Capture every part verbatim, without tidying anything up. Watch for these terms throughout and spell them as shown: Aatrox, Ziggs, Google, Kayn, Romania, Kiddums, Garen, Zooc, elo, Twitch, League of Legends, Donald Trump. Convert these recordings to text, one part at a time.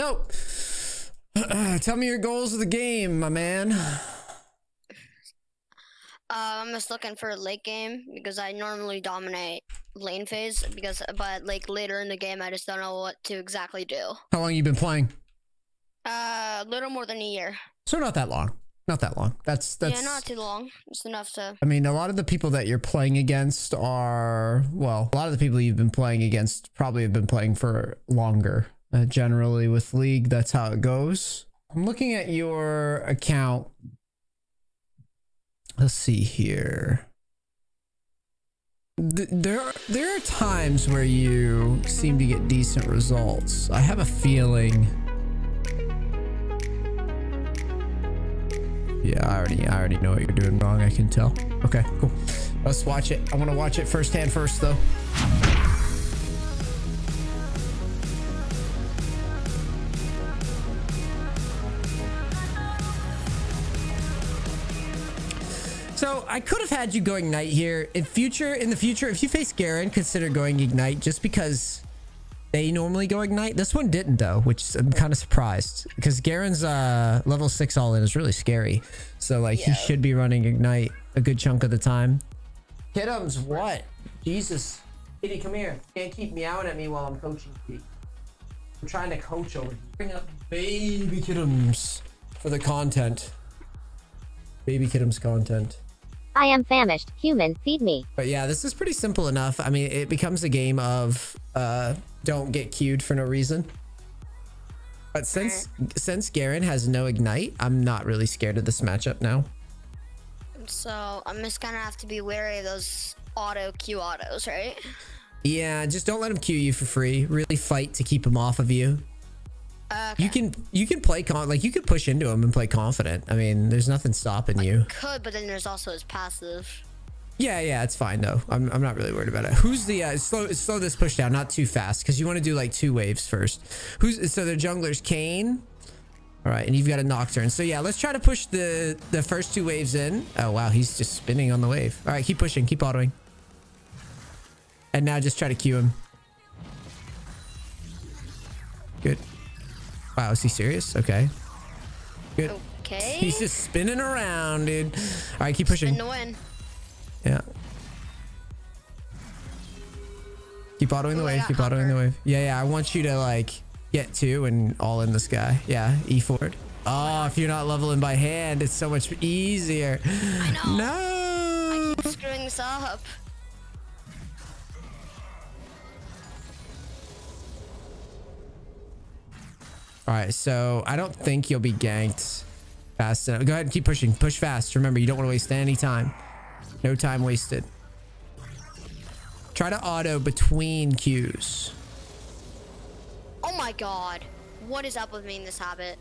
So, uh, tell me your goals of the game, my man. Uh, I'm just looking for a late game because I normally dominate lane phase. Because, but like later in the game, I just don't know what to exactly do. How long you been playing? Uh, a little more than a year. So not that long. Not that long. That's that's yeah, not too long. It's enough to. I mean, a lot of the people that you're playing against are well. A lot of the people you've been playing against probably have been playing for longer. Uh, generally, with League, that's how it goes. I'm looking at your account. Let's see here. Th there, are, there are times where you seem to get decent results. I have a feeling. Yeah, I already, I already know what you're doing wrong. I can tell. Okay, cool. Let's watch it. I want to watch it firsthand first, though. So I could have had you going Knight here. In future, in the future, if you face Garen, consider going Ignite, just because they normally go Ignite. This one didn't, though, which I'm kind of surprised, because Garen's uh, level six all in is really scary. So, like, yeah. He should be running Ignite a good chunk of the time. Kiddums, what? Jesus. Kitty, come here. You can't keep meowing at me while I'm coaching. I'm trying to coach over here. Bring up baby Kiddums for the content. Baby Kiddums content. I am famished. Human, feed me. But yeah, this is pretty simple enough. I mean, it becomes a game of... Uh, don't get queued for no reason. But since since Garen has no Ignite, I'm not really scared of this matchup now. So I'm just gonna have to be wary of those auto Q autos, right? Yeah, just don't let him Q you for free. Really fight to keep him off of you. Okay. You can you can play con like you could push into him and play confident. I mean, there's nothing stopping I you. Could, but then there's also his passive. Yeah, yeah, it's fine though. I'm, I'm not really worried about it. Who's the uh, slow? Slow this push down, not too fast, because you want to do like two waves first. Who's so their jungler's Kayn. All right, and you've got a Nocturne. So yeah, let's try to push the the first two waves in. Oh wow, he's just spinning on the wave. All right, keep pushing, keep autoing, and now just try to Q him. Good. Wow, is he serious? Okay. Good. Okay. He's just spinning around, dude. All right, keep pushing. Spin to win. Yeah. Keep autoing the wave. Keep autoing the wave. Yeah, yeah. I want you to like get two and all in this guy. Yeah. E forward. Oh, if you're not leveling by hand, it's so much easier. I know. No. I keep screwing this up. All right. So I don't think you'll be ganked fast enough. Go ahead and keep pushing. Push fast. Remember, you don't want to waste any time. No time wasted. Try to auto between Qs. Oh my god. What is up with me in this habit?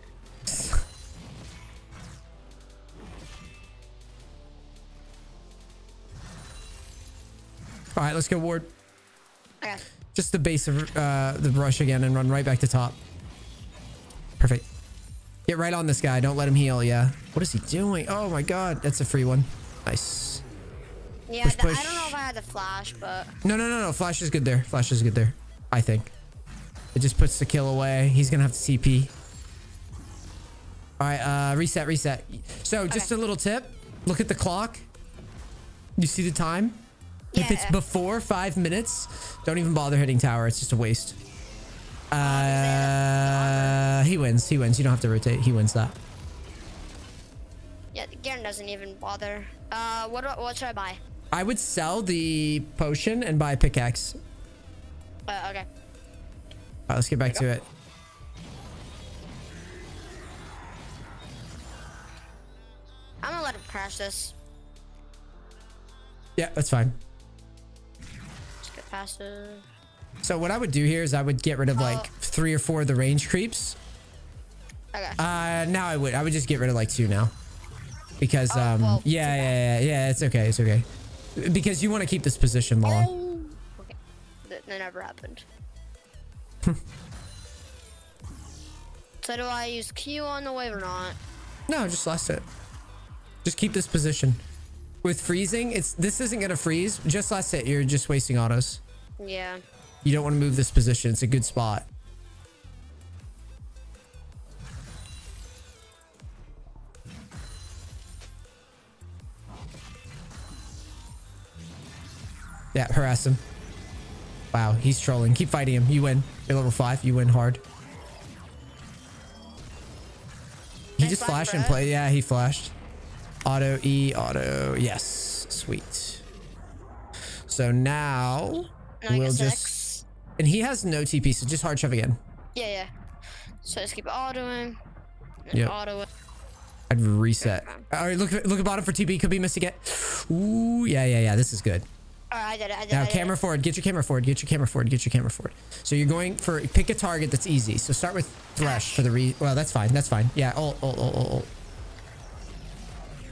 All right, let's go ward. Okay. Just the base of uh, the brush again and run right back to top. Perfect. Get right on this guy. Don't let him heal. Yeah. What is he doing? Oh my god. That's a free one. Nice. Yeah, push, push. I don't know if I had the flash, but... No, no, no, no. Flash is good there. Flash is good there, I think. It just puts the kill away. He's going to have to C P. All right, uh, reset, reset. So just okay. a little tip. Look at the clock. You see the time? Yeah. If it's before five minutes, don't even bother hitting tower. It's just a waste. Uh, he wins. He wins. You don't have to rotate. He wins that. Yeah, Garen doesn't even bother. Uh, what, what should I buy? I would sell the potion and buy a pickaxe. Uh, okay. All right, let's get back to it. I'm gonna let him crash this. Yeah, that's fine. Let's get past it. So what I would do here is I would get rid of oh. like three or four of the range creeps. Okay. Uh, now I would. I would just get rid of like two now. Because, oh, um, well, yeah, yeah, yeah, yeah, it's okay, it's okay. Because you want to keep this position long. Oh, okay. That never happened. So do I use Q on the wave or not? No, just last it. Just keep this position. With freezing, it's this isn't going to freeze. Just last it, you're just wasting autos. Yeah. You don't want to move this position. It's a good spot. Yeah, harass him. Wow, he's trolling. Keep fighting him. You win. You're level five. You win hard. He nice just flashed and play. Yeah, he flashed. Auto E, auto. Yes. Sweet. So now nine we'll just... X. And he has no T P, so just hard shove again. Yeah, yeah. So just keep autoing. Yeah. Auto I'd reset. All right, look, look at bottom for T P. Could be missing it. Ooh, yeah, yeah, yeah. This is good. All right, I did it. I did it. Now, camera forward. Get your camera forward. Get your camera forward. Get your camera forward. So you're going for pick a target that's easy. So start with Thresh for the re. Well, that's fine. That's fine. Yeah. Ult, ult, ult, ult, ult.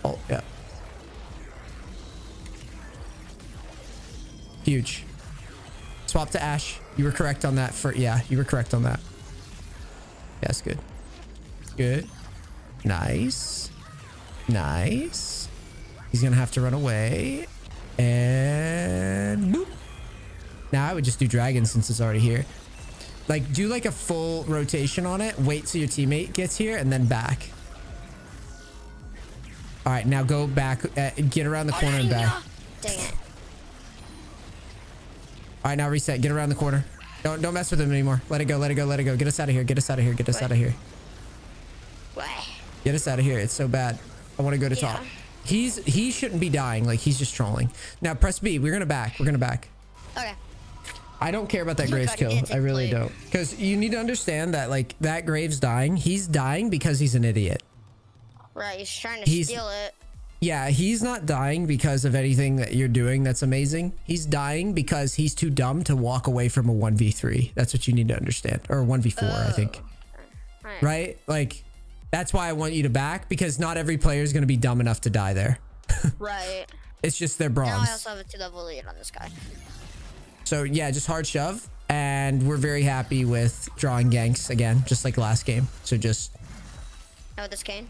Ult, yeah. Huge. Swap to Ashe. You were correct on that. For yeah, you were correct on that. Yeah, that's good. Good. Nice. Nice. He's gonna have to run away. And boop. Now I would just do dragon since it's already here. Like do like a full rotation on it. Wait till your teammate gets here and then back. All right, now go back. Uh, get around the corner and back. Dang it. All right, now reset. Get around the corner. Don't don't mess with him anymore. Let it go. Let it go. Let it go. Get us out of here. Get us out of here. Get us out of here. What? Get us out of here. It's so bad. I want to go to yeah. top. He's he shouldn't be dying. Like he's just trolling. Now press B. We're gonna back. We're gonna back. Okay. I don't care about that Graves kill. I really don't. Because you need to understand that like that Graves dying. He's dying because he's an idiot. Right. He's trying to he's, steal it. Yeah. He's not dying because of anything that you're doing. That's amazing. He's dying because he's too dumb to walk away from a one v three. That's what you need to understand. Or one v four. Oh. I think. Right. right? Like. That's why I want you to back, because not every player is going to be dumb enough to die there. Right. It's just their bronze. Now I also have a two level lead on this guy. So yeah, just hard shove. And we're very happy with drawing ganks again, just like last game. So just... Oh, this cane?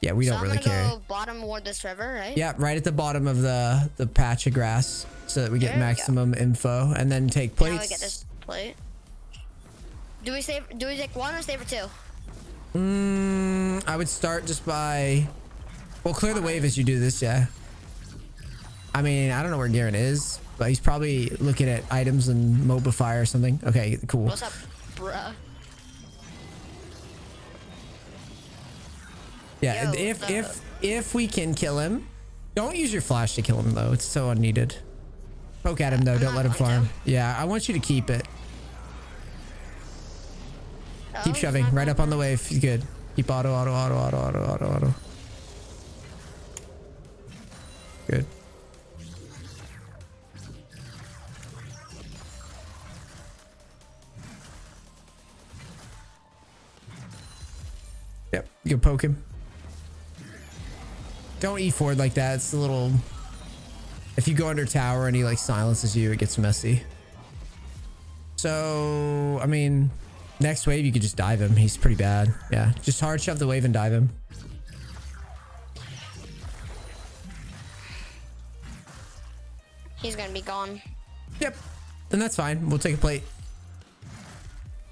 Yeah, we so don't I'm really care. Go bottom toward this river, right? Yeah, right at the bottom of the, the patch of grass so that we get there maximum we info and then take plates. Now we get this plate. Do we, save, do we take one or save for two? Mm, I would start just by... Well, clear the wave as you do this, yeah. I mean, I don't know where Garen is, but he's probably looking at items and Mobify or something. Okay, cool. What's up, bruh? Yeah, Yo, if, if, if we can kill him... Don't use your flash to kill him, though. It's so unneeded. Poke at him, though. Don't let him farm. Yeah, I want you to keep it. Keep oh, shoving right up on the wave. He's good. Keep auto, auto, auto, auto, auto, auto, auto. Good. Yep. You poke him. Don't E forward like that. It's a little. If you go under tower and he like silences you, it gets messy. So I mean. Next wave, you could just dive him. He's pretty bad. Yeah, just hard shove the wave and dive him. He's gonna be gone. Yep. Then that's fine. We'll take a plate.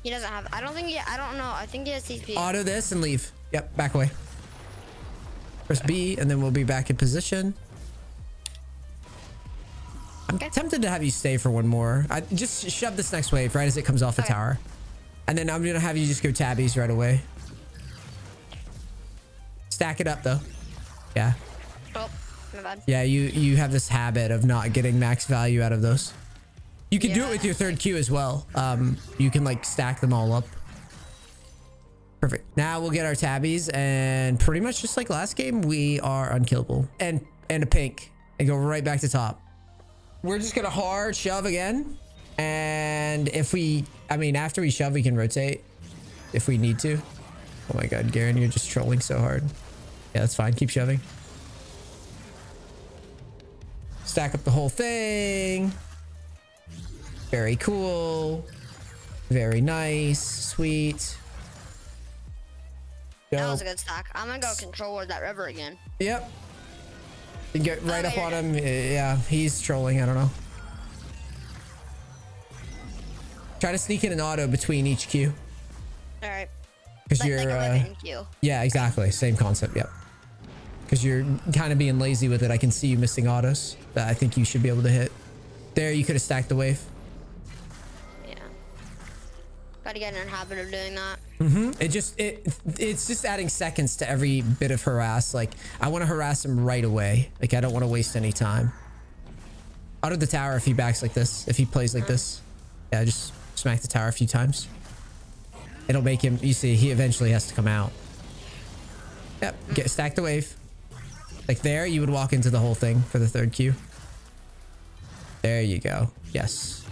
He doesn't have. I don't think. He, I don't know. I think he has T P. Auto this and leave. Yep. Back away. Press B, and then we'll be back in position. I'm okay. tempted to have you stay for one more. I just shove this next wave right as it comes off the okay. tower. And then I'm going to have you just go tabbies right away. Stack it up, though. Yeah. Oh, my bad. Yeah, you, you have this habit of not getting max value out of those. You can yeah. do it with your third Q as well. Um, you can, like, stack them all up. Perfect. Now we'll get our tabbies. And pretty much just like last game, we are unkillable. And, and a pink. And go right back to top. We're just going to hard shove again. And if we, I mean, after we shove, we can rotate if we need to. Oh my God, Garen, you're just trolling so hard. Yeah, that's fine. Keep shoving. Stack up the whole thing. Very cool. Very nice. Sweet. Go. That was a good stack. I'm going to go control over that river again. Yep. Get right oh, up on him. Yeah, he's trolling. I don't know. Try to sneak in an auto between each queue. All right. Because you're. Like uh, queue. Yeah, exactly. Same concept. Yep. Because you're kind of being lazy with it. I can see you missing autos that I think you should be able to hit. There, you could have stacked the wave. Yeah. Gotta get in a habit of doing that. Mm-hmm. It just, it, it's just adding seconds to every bit of harass. Like, I want to harass him right away. Like, I don't want to waste any time. Out of the tower if he backs like this. If he plays like this. Yeah, just smack the tower a few times. It'll make him, you see, he eventually has to come out. Yep, get stack the wave. Like there, you would walk into the whole thing for the third Q. There you go. Yes.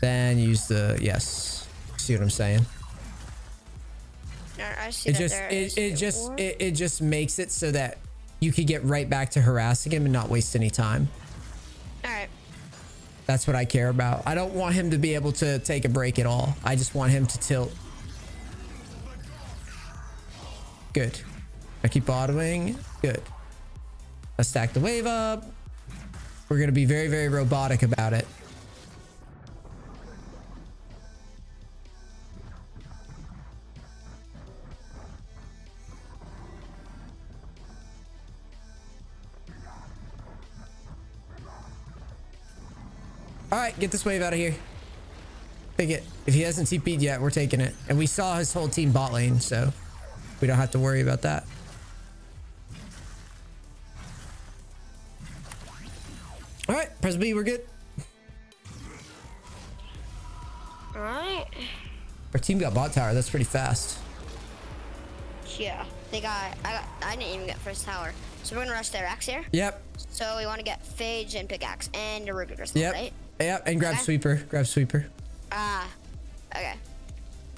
Then use the, yes. See what I'm saying? No, I see it that just, there. It, it just, it, it just makes it so that you could get right back to harassing him and not waste any time. All right. That's what I care about. I don't want him to be able to take a break at all. I just want him to tilt. Good. I keep autoing. Good. Let's stack the wave up. We're going to be very, very robotic about it. All right, get this wave out of here. Take it. If he hasn't T P'd yet, we're taking it. And we saw his whole team bot lane, so we don't have to worry about that. All right, press B, we're good. All right. Our team got bot tower. That's pretty fast. Yeah, they got. I got. I didn't even get first tower. So we're gonna rush their axe here. Yep. So we want to get Phage and pickaxe and a ruby crystal, yep. Right? Yep. And grab okay. sweeper. Grab sweeper. Ah. Uh, okay.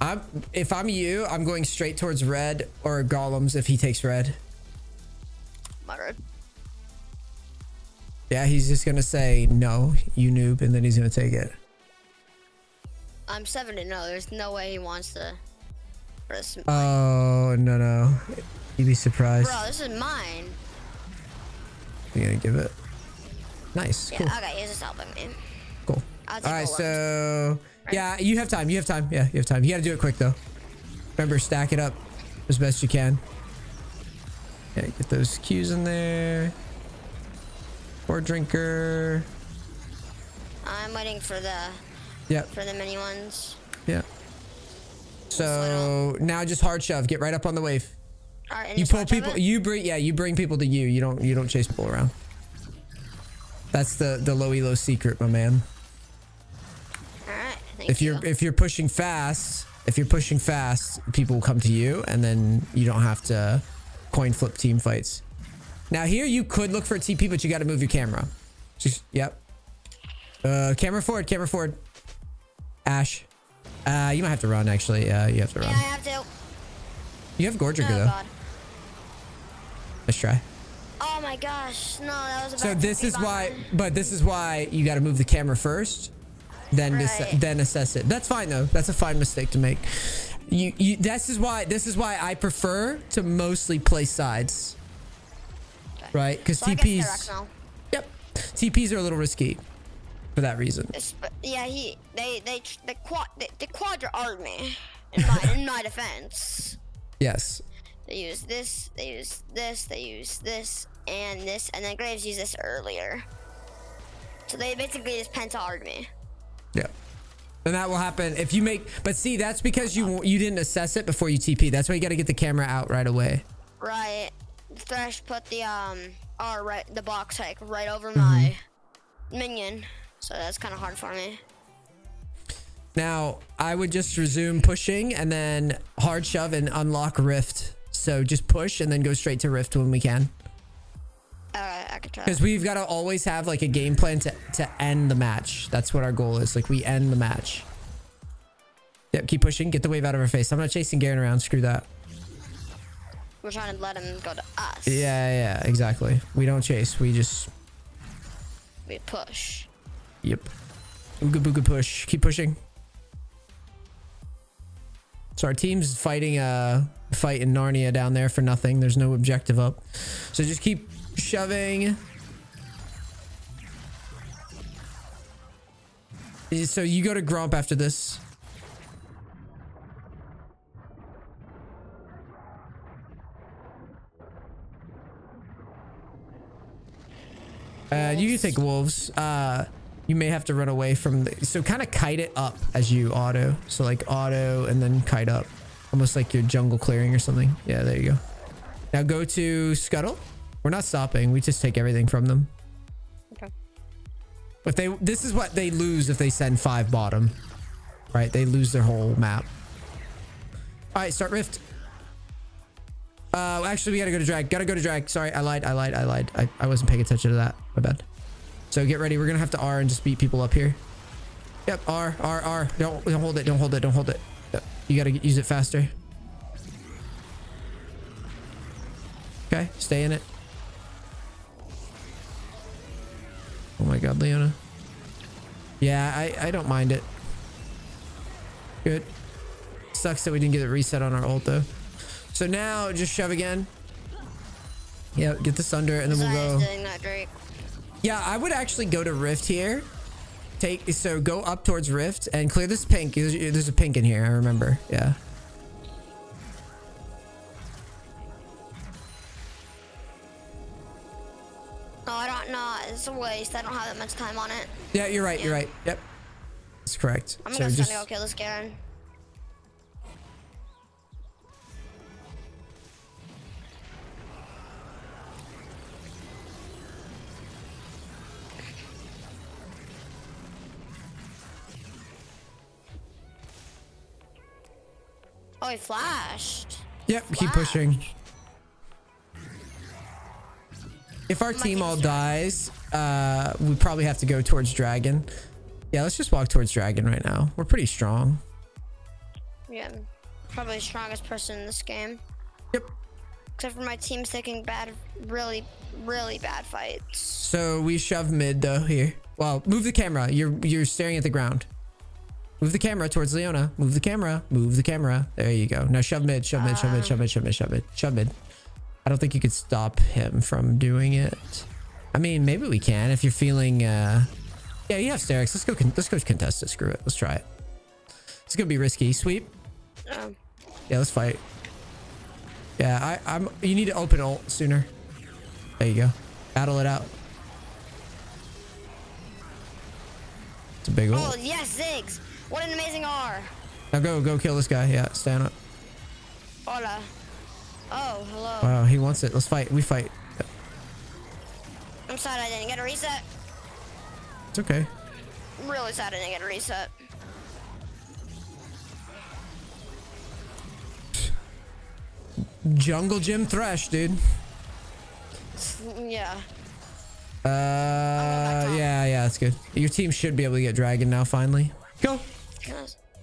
I'm. If I'm you, I'm going straight towards red or golems if he takes red. My red. Yeah, he's just gonna say no, you noob, and then he's gonna take it. I'm seven to no. There's no way he wants to. Oh no no, you'd be surprised. Bro, this is mine. You gonna give it? Nice. Yeah. Cool. Okay, he's just helping me. Cool. All right, so right. Yeah, you have time. You have time. Yeah, you have time. You gotta do it quick though. Remember, stack it up as best you can. Yeah, get those Qs in there. Or drinker. I'm waiting for the yeah for the mini ones. Yeah. So now just hard shove. Get right up on the wave. All right, you pull people. You bring yeah. You bring people to you. You don't you don't chase people around. That's the the low elo secret, my man. All right. Thank if you're you. if you're pushing fast, if you're pushing fast, people will come to you, and then you don't have to coin flip team fights. Now here you could look for a T P, but you got to move your camera. Just, yep. Uh, camera forward, camera forward. Ash. Uh, you might have to run actually. Uh, you have to run. Yeah, I have to. You have Gordricker oh, though. God. Let's try. Oh my gosh, no, that was. About so this is why, then. but this is why you got to move the camera first, then right. then assess it. That's fine though. That's a fine mistake to make. You, you. This is why. This is why I prefer to mostly play sides. Right, because so T Ps. Yep, T Ps are a little risky, for that reason. It's, yeah, he they they the quad the, the quadra armed me, in my, in my defense. Yes. They use this, they use this, they use this, and this, and then Graves used this earlier. So they basically just penta armed me. Yep. And that will happen if you make. But see, that's because you you didn't assess it before you T P. That's why you got to get the camera out right away. Right. Thresh put the um our right the box hike right over mm-hmm. my minion, so that's kind of hard for me. Now I would just resume pushing and then hard shove and unlock rift. So just push and then go straight to rift when we can. All right, I could try. Because we've got to always have like a game plan to to end the match. That's what our goal is. Like we end the match. Yep, keep pushing. Get the wave out of our face. I'm not chasing Garen around. Screw that. We're trying to let him go to us. Yeah, yeah, exactly. We don't chase. We just... We push. Yep. Ooga booga push. Keep pushing. So our team's fighting a fight in Narnia down there for nothing. There's no objective up. So just keep shoving. So you go to Grump after this. Uh, you take wolves. Uh, You may have to run away from the, so kind of kite it up as you auto. So like auto and then kite up. Almost like you're jungle clearing or something. Yeah, there you go. Now go to Scuttle. We're not stopping. We just take everything from them. Okay. But they, this is what they lose if they send five bottom, right? They lose their whole map. All right, start Rift. Uh, actually, we gotta go to drag. Gotta go to drag. Sorry, I lied. I lied. I lied. I, I wasn't paying attention to that. My bad. So get ready. We're gonna have to R and just beat people up here. Yep. R, R, R. Don't, don't hold it. Don't hold it. Don't hold it. Yep. You gotta use it faster. Okay. Stay in it. Oh my God, Leona. Yeah, I, I don't mind it. Good. Sucks that we didn't get a reset on our ult though. So now just shove again. Yeah, get this under and then we'll go. Yeah, I would actually go to Rift here. Take, so go up towards Rift and clear this pink. There's, there's a pink in here, I remember. Yeah. No, I don't know. It's a waste. I don't have that much time on it. Yeah, you're right. Yeah. You're right. Yep. That's correct. I'm so just gonna go kill this Garen. Oh, he flashed. Yep, flashed. Keep pushing. If our My team all dies, uh, we probably have to go towards Dragon. Yeah, let's just walk towards Dragon right now. We're pretty strong. Yeah, probably the strongest person in this game. Yep. Except for my team's taking bad, really, really bad fights. So we shove mid though here. Well, move the camera. You're you're staring at the ground. Move the camera towards Leona. Move the camera. Move the camera. There you go. Now shove mid, shove mid, shove mid, shove mid, shove mid, shove mid, shove mid. I don't think you could stop him from doing it. I mean, maybe we can if you're feeling. Uh... Yeah, you have Sterix. Let's go. Let's go contest it. Screw it. Let's try it. It's gonna be risky. Sweep. Um. Yeah, let's fight. Yeah, I, I'm. You need to open ult sooner. There you go. Battle it out. It's a big ult. Oh yes, Ziggs. What an amazing R. Now go, go kill this guy. Yeah, stand up. Hola. Oh, hello. Wow, he wants it. Let's fight. We fight. Yep. I'm sad I didn't get a reset. It's okay. I'm really sad I didn't get a reset. Jungle Gym Thresh, dude. Yeah. Uh, yeah, yeah, that's good. Your team should be able to get Dragon now, finally. Go.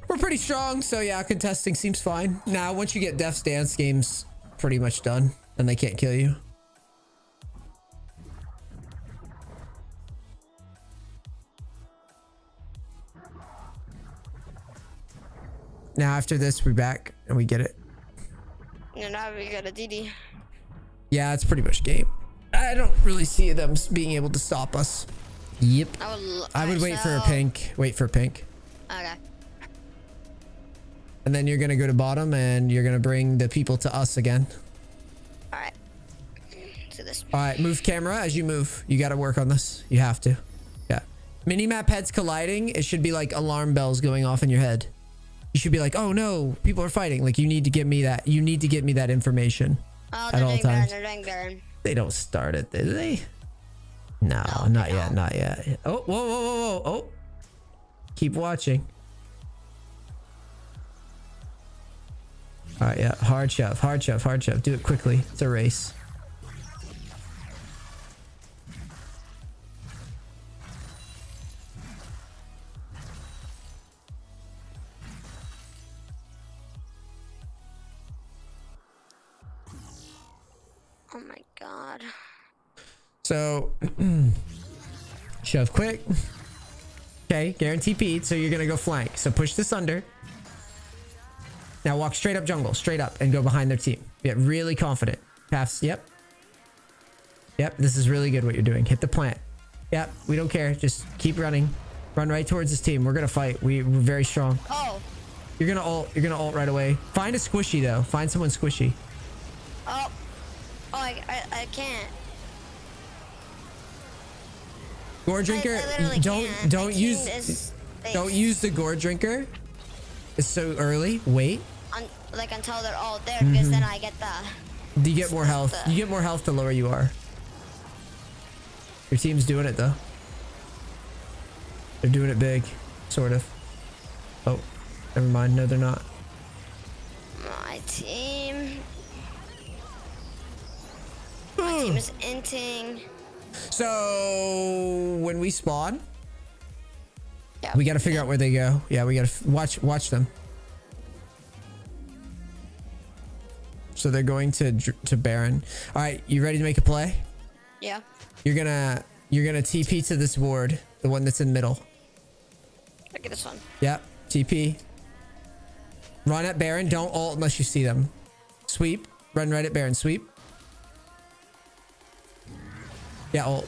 We're pretty strong, so yeah, contesting seems fine. Now, once you get Death's Dance, game's pretty much done, and they can't kill you. Now, after this, we're back, and we get it. And now we got a D D. Yeah, it's pretty much game. I don't really see them being able to stop us. Yep. I would, I would wait for a pink. Wait for a pink. Okay. And then you're gonna go to bottom and you're gonna bring the people to us again. All right. So this. All right, move camera as you move. You gotta work on this. You have to. Yeah. Minimap heads colliding. It should be like alarm bells going off in your head. You should be like, oh no, people are fighting. Like you need to give me that. You need to give me that information. Oh, they're at all times. They're doing Baron. They don't start it, do they? No, no not yet. Not yet. Oh, whoa, whoa, whoa, whoa. Oh. Keep watching. All right, yeah. Hard shove, hard shove, hard shove. Do it quickly. It's a race. Oh my God. So, shove quick. Okay, guaranteed P E'd, so you're gonna go flank. So push this under. Now walk straight up jungle, straight up, and go behind their team. Get really confident. Paths, yep. Yep, this is really good what you're doing. Hit the plant. Yep, we don't care. Just keep running. Run right towards this team. We're gonna fight. We, we're very strong. Oh. You're gonna ult. You're gonna ult right away. Find a squishy though. Find someone squishy. Oh. Oh, I, I, I can't. Gore drinker, don't can't. don't use don't use the gore drinker. It's so early. Wait. On, like until they're all there, mm-hmm. because then I get the. You get more health. The... You get more health the lower you are. Your team's doing it though. They're doing it big, sort of. Oh, never mind. No, they're not. My team. My oh. team is inting. So when we spawn, yeah, we got to figure yeah. out where they go. Yeah, we got to watch watch them. So they're going to to Baron. All right, you ready to make a play? Yeah. You're gonna you're gonna T P to this ward, the one that's in middle. I get this one. Yep. T P. Run at Baron. Don't ult unless you see them. Sweep. Run right at Baron. Sweep. Yeah, ult.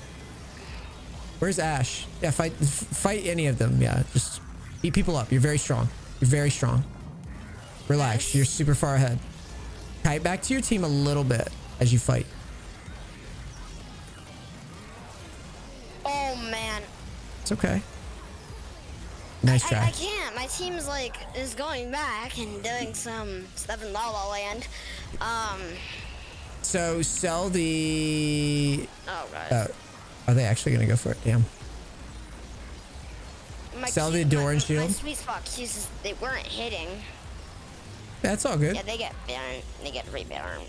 Where's Ashe? Yeah, fight fight any of them. Yeah, just eat people up. You're very strong. You're very strong. Relax. You're super far ahead. Kite back to your team a little bit as you fight. Oh, man. It's okay. Nice try. I, I can't. My team's like is going back and doing some stuff in La La Land. Um... So sell the. Oh, right. Uh, are they actually gonna go for it? Damn. My sell the door and shield. My sweet spot cues, they weren't hitting. That's all good. Yeah, they get Baron. They get re-Baron.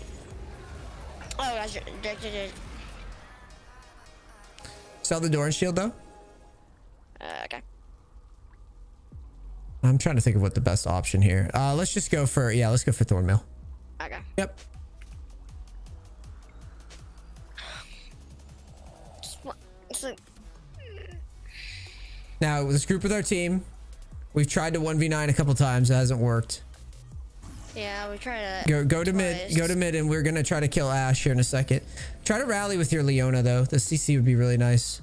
Oh gosh. Sell the door and shield though. Uh, okay. I'm trying to think of what the best option here. Uh, let's just go for yeah. Let's go for Thornmail. Okay. Yep. Now this group with our team, we've tried to one v nine a couple times. It hasn't worked. Yeah, we tried to go go to mid, go to mid, and we're gonna try to kill Ashe here in a second. Try to rally with your Leona though. The C C would be really nice.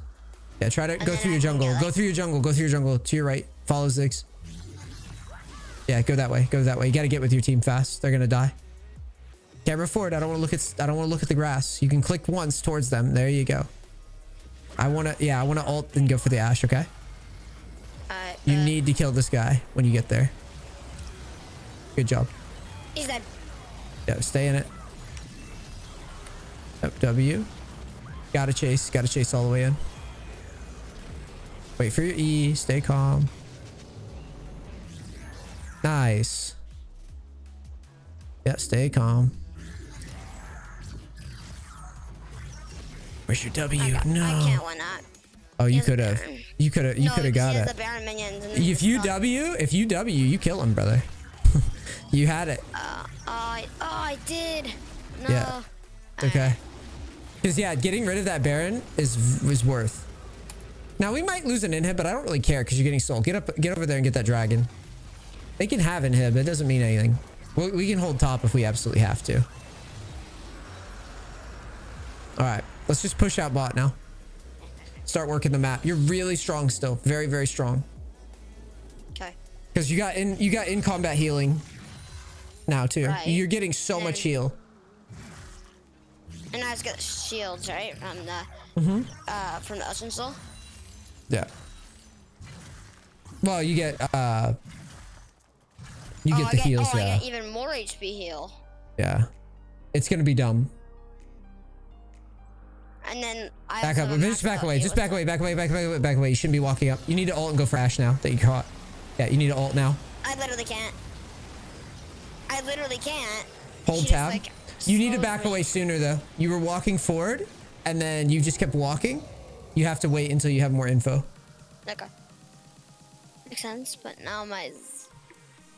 Yeah, try to go through your jungle. Go through your jungle. Go through your jungle. To your right. Follow Ziggs. Yeah, go that way. Go that way. You gotta get with your team fast. They're gonna die. Camera forward. I don't want to look at. I don't want to look at the grass. You can click once towards them. There you go. I want to, yeah, I want to ult and go for the Ashe, okay? Uh, you uh, need to kill this guy when you get there. Good job. He's dead. Yeah, stay in it. Up W. Gotta chase, gotta chase all the way in. Wait for your E, stay calm. Nice. Yeah, stay calm. Where's your W? I got, no. I can't win that. Oh, you could have. You could have. You no, could have got it. If you W, if you W, you kill him, brother. You had it. Uh, I, oh, I did. No. Yeah. Okay. Because yeah, getting rid of that Baron is was worth. Now we might lose an inhib, but I don't really care because you're getting soul. Get up, get over there and get that dragon. They can have inhib. It doesn't mean anything. We, we can hold top if we absolutely have to. All right. Let's just push out bot now. Start working the map. You're really strong still. Very, very strong. Okay. Because you got in you got in combat healing now too. Right. You're getting so and, much heal. And I just got shields, right? From the mm-hmm. uh from the ocean soul. Yeah. Well you get uh you oh, get I the get, heals, oh, yeah. I get even more H P heal. Yeah. It's gonna be dumb. And then I back up, just back away, just back away, back away, back away, back away. You shouldn't be walking up. You need to ult and go for Ashe now that you caught. Yeah, you need to ult now. I literally can't. I literally can't. Hold she tab. Just, like, you need to back away sooner though. You were walking forward and then you just kept walking. You have to wait until you have more info. Okay. Makes sense, but now my...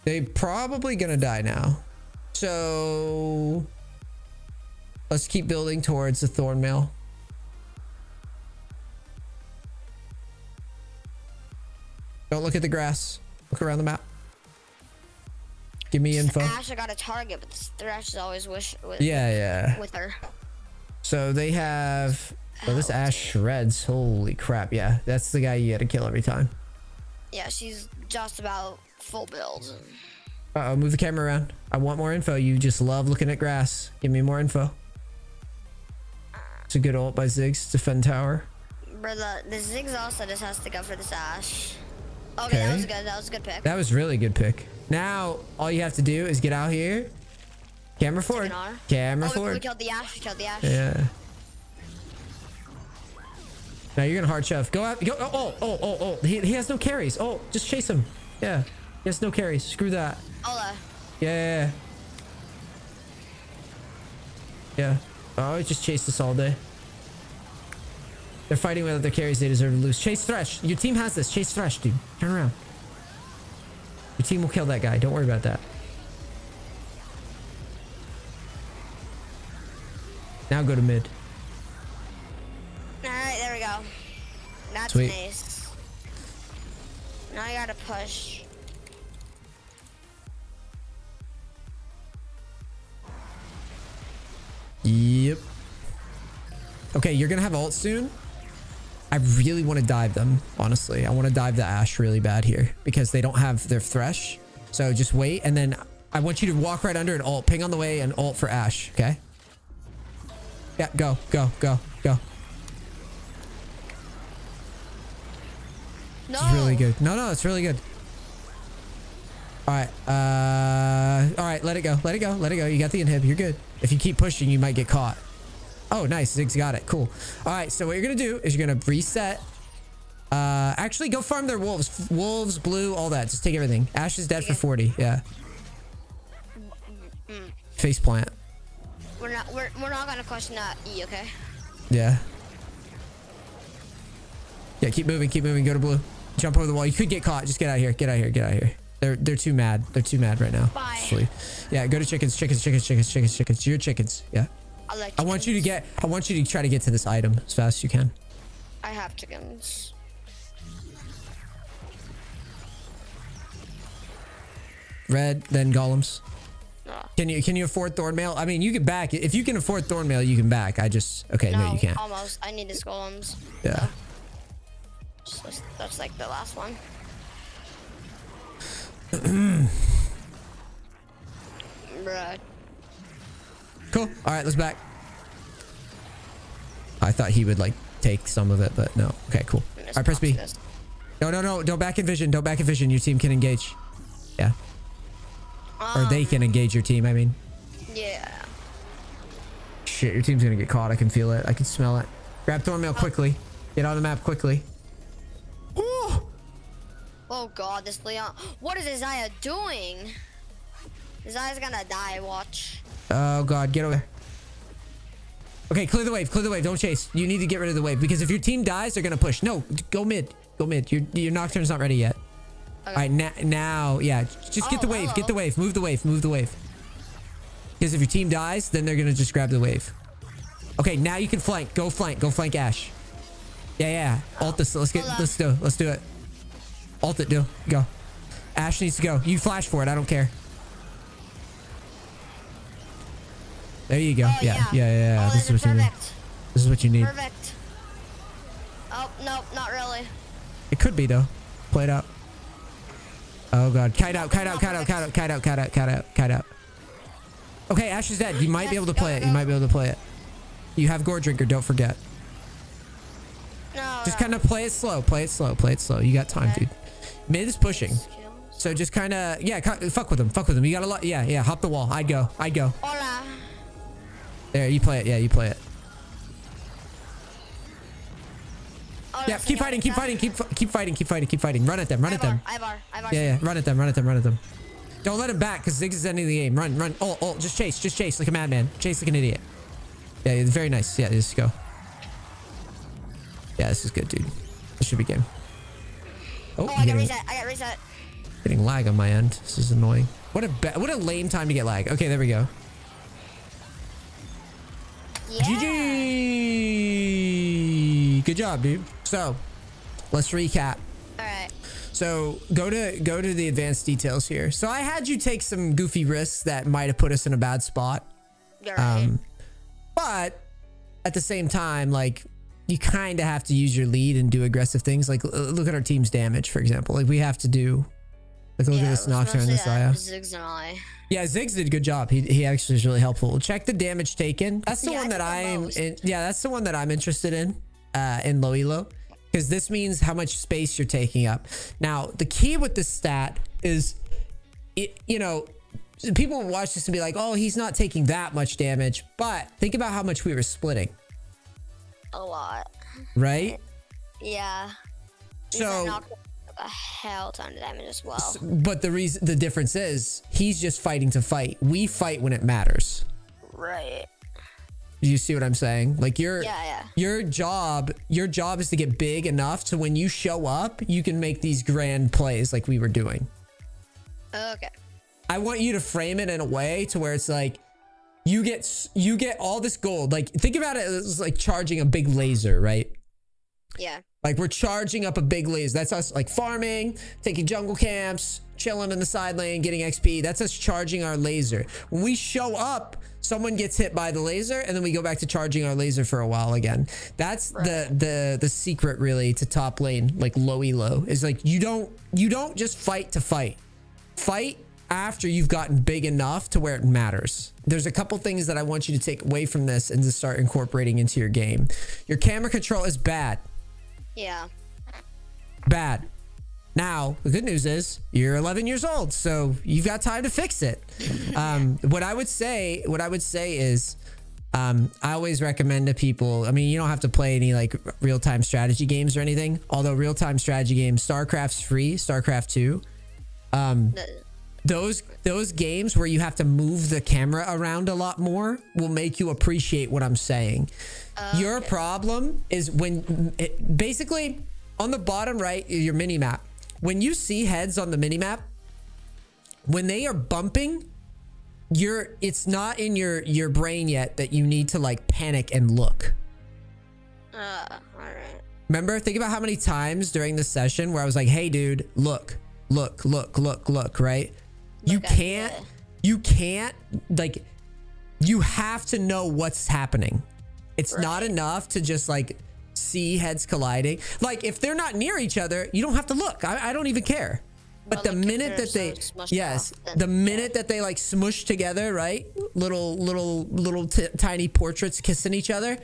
They're probably gonna die now. So... Let's keep building towards the Thornmail. Don't look at the grass. Look around the map. Give me info. Ashe, I got a target, but this Thresh is always wish. With, yeah, yeah. With her. So they have. Oh, this Ashe shreds. Holy crap! Yeah, that's the guy you got to kill every time. Yeah, she's just about full build. Uh oh, move the camera around. I want more info. You just love looking at grass. Give me more info. It's a good ult by Ziggs. Defend tower. Brother, this exhaust, I just has to go for this Ash. Okay, okay, that was good. That was a good pick. That was really good pick. Now, all you have to do is get out here. Camera forward. Camera oh, forward. We killed the Ash. We killed the Ash. Yeah. Now you're gonna hard shove. Go out. Go. Oh, oh, oh, oh. He, he has no carries. Oh, just chase him. Yeah. He has no carries. Screw that. Ola. Yeah. Yeah. Oh, he just chased us all day. They're fighting without their carries. They deserve to lose. Chase Thresh. Your team has this. Chase Thresh, dude. Turn around. Your team will kill that guy. Don't worry about that. Now go to mid. All right, there we go. That's sweet. Nice. Now I gotta push. Yep. Okay, you're gonna have ult soon. I really want to dive them, honestly. I want to dive the Ashe really bad here because they don't have their Thresh. So just wait, and then I want you to walk right under and ult. Ping on the way and ult for Ashe, okay? Yeah, go, go, go, go. No. It's really good. No, no, it's really good. All right. Uh, all right, let it go. Let it go. Let it go. You got the inhib. You're good. If you keep pushing, you might get caught. Oh, nice. Ziggs got it. Cool. All right. So what you're going to do is you're going to reset. Uh, actually, go farm their wolves. Wolves, blue, all that. Just take everything. Ashe is dead for forty. Yeah. Face plant. We're not, we're, we're not going to question that E, okay? Yeah. Yeah, keep moving. Keep moving. Go to blue. Jump over the wall. You could get caught. Just get out of here. Get out of here. Get out of here. They're, they're too mad. They're too mad right now. Bye. Actually. Yeah, go to chickens. Chickens, chickens, chickens, chickens, chickens. Your chickens. Yeah. I, like I want you to get, I want you to try to get to this item as fast as you can. I have chickens. Red, then golems. Uh, can you, can you afford Thornmail? I mean, you can back. If you can afford Thornmail, you can back. I just, okay, no, no you can't. Almost. I need the golems. Yeah. So, that's, that's like the last one. Bruh. Cool. All right, let's back. I thought he would like take some of it, but no. Okay, cool. All right, press B. This. No, no, no. Don't back in vision. Don't back in vision. Your team can engage. Yeah. Um, or they can engage your team, I mean. Yeah. Shit, your team's going to get caught. I can feel it. I can smell it. Grab Thornmail quickly. Get on the map quickly. Oh! Oh, God. This Leon. What is Isaiah doing? Isaiah's going to die. Watch. Oh, God. Get away. Okay, clear the wave. Clear the wave. Don't chase. You need to get rid of the wave because if your team dies, they're going to push. No, go mid. Go mid. Your, your Nocturne's not ready yet. Okay. All right, na now, yeah. Just oh, get the wave. Hello. Get the wave. Move the wave. Move the wave. Because if your team dies, then they're going to just grab the wave. Okay, now you can flank. Go flank. Go flank Ashe. Yeah, yeah. Oh. Ult this. Let's get, let's do, let's do it. Ult it, do. Go. Ashe needs to go. You flash for it. I don't care. There you go. Oh, yeah. Yeah, yeah, yeah, yeah. Oh, this is what perfect. you need. This is what you need. Perfect. Oh, nope, not really. It could be, though. Play it out. Oh, God. Kite out, kite out, kite out, kite out, kite out, kite out, kite out, kite out. Okay, Ashe is dead. You might yes, be able to play go, go. it. You might be able to play it. You have Gore Drinker. Don't forget. No. Just kind of play it slow. Play it slow. Play it slow. You got time, okay. dude. Mid is pushing. So just kind of, yeah, fuck with him. Fuck with him. You got a lot. Yeah, yeah. Hop the wall. I'd go. I'd go. Hola. There, you play it. Yeah, you play it. Oh, yeah, keep fighting, keep fighting, keep keep fighting, keep fighting, keep fighting. Run at them, run at them. Ivar, Ivar. Yeah, yeah, run at them, run at them, run at them. Don't let him back, because Ziggs is ending the game. Run, run. Oh, oh, just chase, just chase like a madman. Chase like an idiot. Yeah, very nice. Yeah, just go. Yeah, this is good, dude. This should be game. Oh, oh I got reset. I got reset. Getting lag on my end. This is annoying. What a what a lame time to get lag. Okay, there we go. Yeah. G G. Good job, dude. So, let's recap. All right. So, go to go to the advanced details here. So, I had you take some goofy risks that might have put us in a bad spot. All right. Um, but at the same time, like you kind of have to use your lead and do aggressive things. Like look at our team's damage, for example. Like we have to do. Like look yeah, at this Nocturne and this Isaiah. Ziggs and I. Yeah, Ziggs did a good job. He he actually was really helpful. Check the damage taken. That's the yeah, one that I'm in, yeah, that's the one that I'm interested in. uh, in low elo, because this means how much space you're taking up. Now, the key with this stat is, it, you know, people watch this and be like, oh, he's not taking that much damage. But think about how much we were splitting. A lot. Right? Yeah. So a hell ton of damage as well. But the reason, the difference is, he's just fighting to fight. We fight when it matters. Right. Do you see what I'm saying? Like your yeah, yeah. your job, your job is to get big enough to when you show up, you can make these grand plays like we were doing. Okay. I want you to frame it in a way to where it's like you get you get all this gold. Like think about it as like charging a big laser, right? Yeah. Like we're charging up a big laser. That's us like farming, taking jungle camps, chilling in the side lane, getting X P. That's us charging our laser. When we show up, someone gets hit by the laser, and then we go back to charging our laser for a while again. That's right. the the the secret really to top lane, like low elo, is like you don't you don't just fight to fight. Fight after you've gotten big enough to where it matters. There's a couple things that I want you to take away from this and to start incorporating into your game. Your camera control is bad. Yeah. Bad. Now, the good news is you're eleven years old, so you've got time to fix it. Um, what I would say, what I would say is, um, I always recommend to people, I mean, you don't have to play any like real-time strategy games or anything, although real-time strategy games, StarCraft's free, StarCraft two. Um, those, those games where you have to move the camera around a lot more will make you appreciate what I'm saying. Okay. Your problem is when, it, basically, on the bottom right, your mini-map. When you see heads on the minimap, when they are bumping, you're it's not in your your brain yet that you need to like panic and look. Uh, all right. Remember, think about how many times during the session where I was like, "Hey, dude, look, look, look, look, look!" Right? Look, you can't, you can't like, you have to know what's happening. It's right. Not enough to just like. See heads colliding. Like if they're not near each other, you don't have to look. I, I don't even care. But well, the minute that they yes off, the minute yeah. that they like smush together, right, little little little t tiny portraits kissing each other,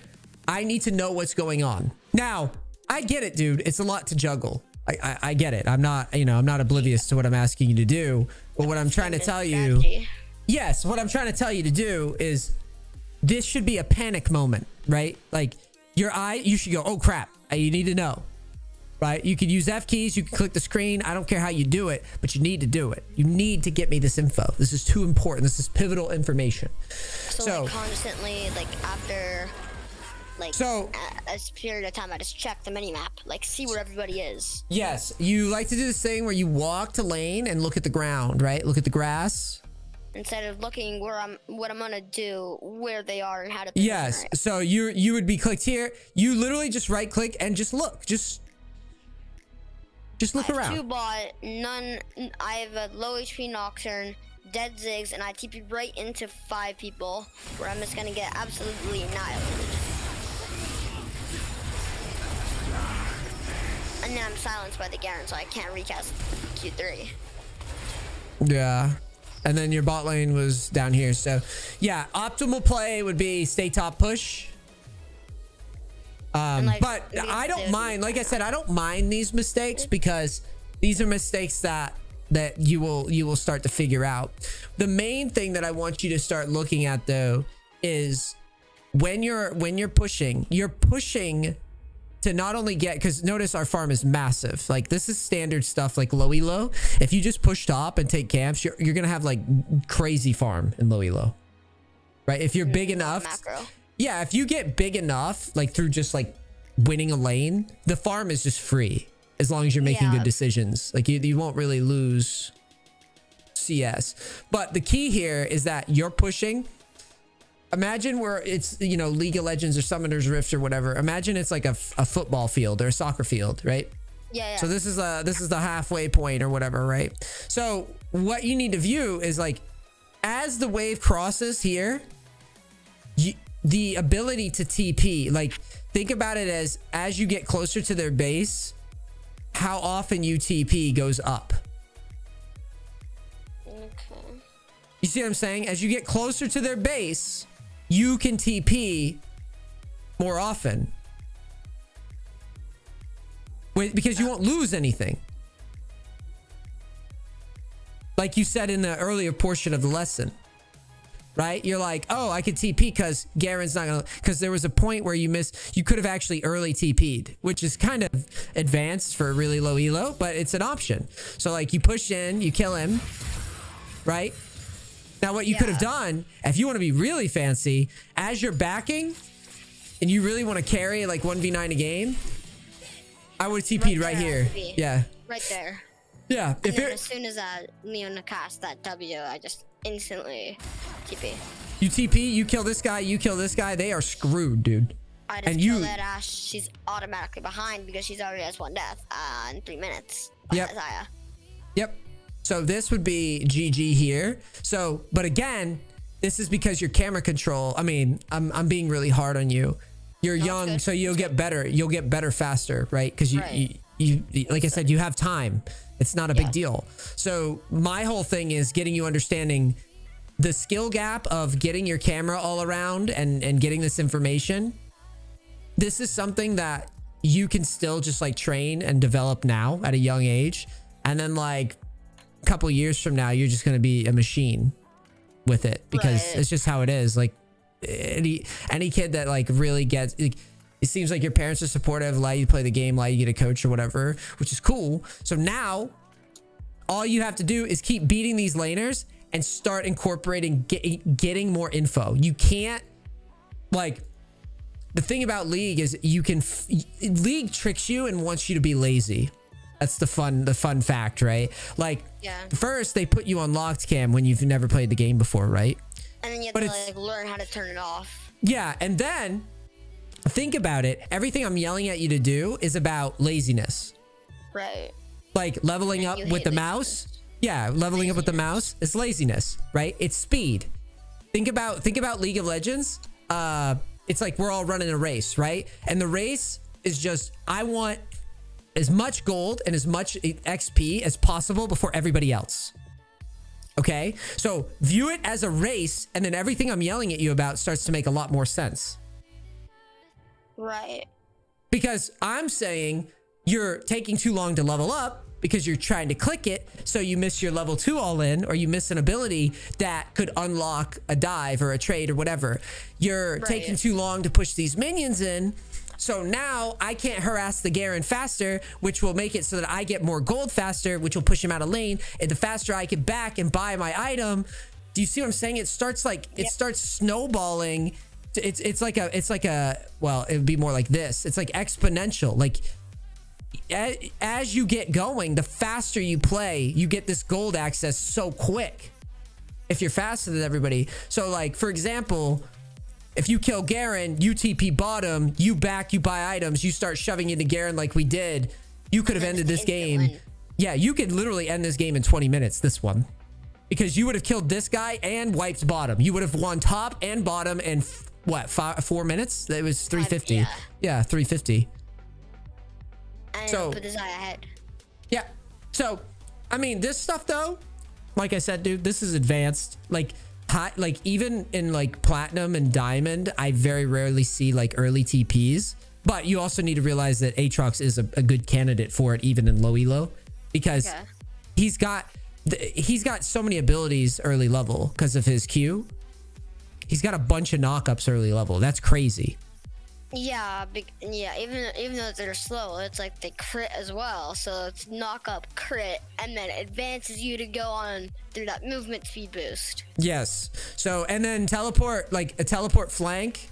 I need to know what's going on. Now I get it, dude, it's a lot to juggle. I I, I get it. I'm not, you know, I'm not oblivious to what I'm asking you to do, but what I'm trying to tell you yes what I'm trying to tell you to do is this should be a panic moment, right? Like your eye, you should go, oh crap, you need to know, right? You could use F keys, you can click the screen. I don't care how you do it, but you need to do it. You need to get me this info. This is too important. This is pivotal information. So, so like constantly, like after like so, a, a period of time, I just check the minimap, like see where everybody is. Yes, you like to do this thing where you walk to lane and look at the ground, right? Look at the grass. Instead of looking where I'm, what I'm gonna do, where they are, and how to. Yes. Right. So you you would be clicked here. You literally just right click and just look, just just look I have around. Two bot, none. I have a low H P Nocturne, dead Ziggs, and I T P right into five people, where I'm just gonna get absolutely annihilated. And then I'm silenced by the Garen, so I can't recast Q three. Yeah. And then your bot lane was down here. So, yeah, optimal play would be stay top push. Um, like, but I don't mind. Like I said, I don't mind these mistakes because these are mistakes that that you will you will start to figure out. The main thing that I want you to start looking at though is when you're when you're pushing, you're pushing to not only get, because notice our farm is massive. Like this is standard stuff like low elo. If you just push top and take camps, you're, you're going to have like crazy farm in low elo, right? If you're big enough. Macro. Yeah. If you get big enough, like through just like winning a lane, the farm is just free. As long as you're making yeah. good decisions, like you, you won't really lose C S. But the key here is that you're pushing. Imagine where it's, you know, League of Legends or Summoner's Rift or whatever. Imagine it's like a, a football field or a soccer field, right? Yeah, yeah. So this is a this is the halfway point or whatever, right? So what you need to view is like, as the wave crosses here, you, the ability to T P, like think about it as as you get closer to their base, how often you T P goes up. Okay. You see what I'm saying? As you get closer to their base, you can T P more often. Wait, because you won't lose anything. Like you said in the earlier portion of the lesson, right? You're like, oh, I could T P because Garen's not going to, because there was a point where you missed, you could have actually early T P'd, which is kind of advanced for a really low E L O, but it's an option. So like you push in, you kill him, right? Now what you yeah. could have done, if you want to be really fancy, as you're backing and you really want to carry like one v nine a game, I would have T P'd right, right here. Yeah. Right there. Yeah. If as soon as uh, Leona cast that W, I just instantly T P. You T P, you kill this guy, you kill this guy. They are screwed, dude. I just and kill you... that Ash. She's automatically behind because she's already has one death uh, in three minutes. Yep. Isaiah. Yep. So this would be G G here. So, but again, this is because your camera control. I mean, I'm I'm being really hard on you. You're no, young, so you'll get better. You'll get better faster, right? Because you, right. you, you, like I said, you have time. It's not a yeah. big deal. So my whole thing is getting you understanding the skill gap of getting your camera all around and, and getting this information. This is something that you can still just like train and develop now at a young age. And then like a couple years from now, you're just going to be a machine with it because right. it's just how it is. Like any, any kid that like really gets... Like, it seems like your parents are supportive, allow you to play the game, allow you to get a coach or whatever, which is cool. So now all you have to do is keep beating these laners and start incorporating, get, getting more info. You can't like, the thing about League is you can, League tricks you and wants you to be lazy. That's the fun, the fun fact, right? Like yeah. first they put you on locked cam when you've never played the game before, right? And then you have but to like learn how to turn it off. Yeah. And then think about it. Everything I'm yelling at you to do is about laziness. Right. Like leveling up with the mouse. Yeah, leveling up with the mouse is laziness, right? It's speed. Think about think about League of Legends. Uh, it's like we're all running a race, right? And the race is just I want as much gold and as much X P as possible before everybody else. Okay? So view it as a race, and then everything I'm yelling at you about starts to make a lot more sense. Right. Because I'm saying you're taking too long to level up because you're trying to click it. So you miss your level two all in, or you miss an ability that could unlock a dive or a trade or whatever. You're right. taking too long to push these minions in. So now I can't harass the Garen faster, which will make it so that I get more gold faster, which will push him out of lane. And the faster I get back and buy my item. Do you see what I'm saying? It starts like yep. it starts snowballing. It's it's like a it's like a well it would be more like this. It's like exponential. Like as, as you get going, the faster you play, you get this gold access so quick. If you're faster than everybody, so like for example, if you kill Garen, you T P bottom, you back, you buy items, you start shoving into Garen like we did. You could have ended this game. Yeah, you could literally end this game in twenty minutes. This one. Because you would have killed this guy and wiped bottom. You would have won top and bottom in what, five, four minutes? It was three fifty. Yeah, yeah three fifty. And so, put this eye ahead. Yeah. So, I mean, this stuff though, like I said, dude, this is advanced. Like, high, like even in like platinum and diamond, I very rarely see like early T Ps. But you also need to realize that Aatrox is a, a good candidate for it, even in low E L O, because okay. he's got. He's got so many abilities early level because of his Q. He's got a bunch of knockups early level. That's crazy. Yeah, yeah. Even even though they're slow, it's like they crit as well. So it's knockup, crit, and then it advances you to go on through that movement speed boost. Yes. So and then teleport, like a teleport flank,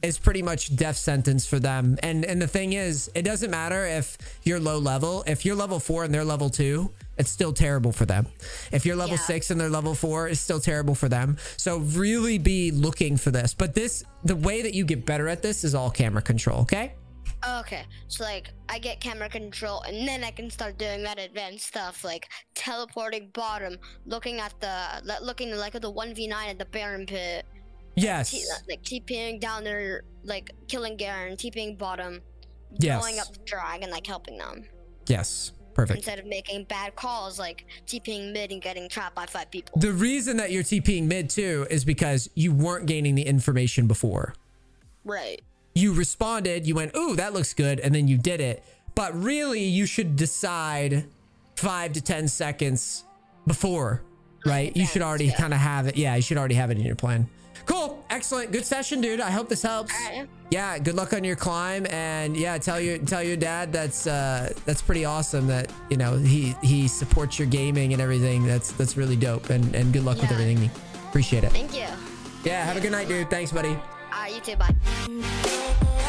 is pretty much death sentence for them. And and the thing is, it doesn't matter if you're low level. If you're level four and they're level two. It's still terrible for them. If you're level yeah. six and they're level four, it's still terrible for them. So really be looking for this. But this, the way that you get better at this is all camera control, okay? Okay. So like I get camera control and then I can start doing that advanced stuff like teleporting bottom, looking at the, looking like at the one v nine at the Baron pit. Yes. T like TPing down there, like killing Garen, TPing bottom, yes. blowing up the drag and like helping them. Yes. Perfect. Instead of making bad calls like TPing mid and getting trapped by five people. The reason that you're TPing mid too is because you weren't gaining the information before. Right. You responded, you went, ooh, that looks good. And then you did it. But really, you should decide five to ten seconds before, right? You should already yeah. kind of have it. Yeah, you should already have it in your plan. Cool. Excellent. Good session, dude. I hope this helps. Right. Yeah. Good luck on your climb. And yeah, tell your, tell your dad that's, uh, that's pretty awesome that, you know, he, he supports your gaming and everything. That's, that's really dope. And, and good luck yeah. with everything. Appreciate it. Thank you. Yeah. Have a good night, dude. Thanks, buddy. All right. You too. Bye.